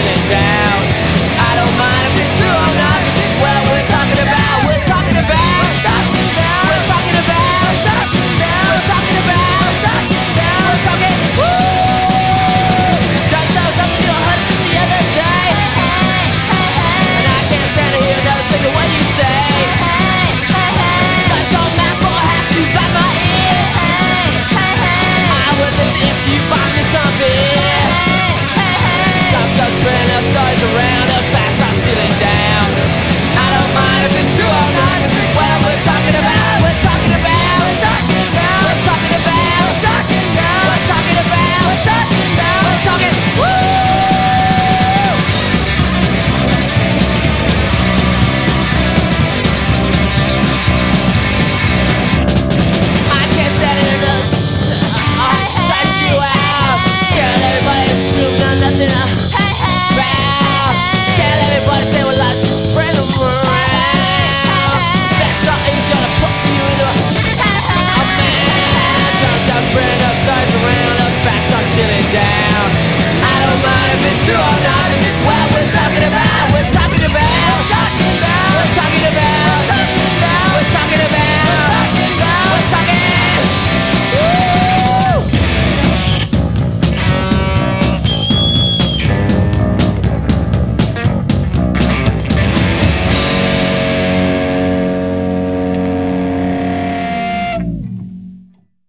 in and out.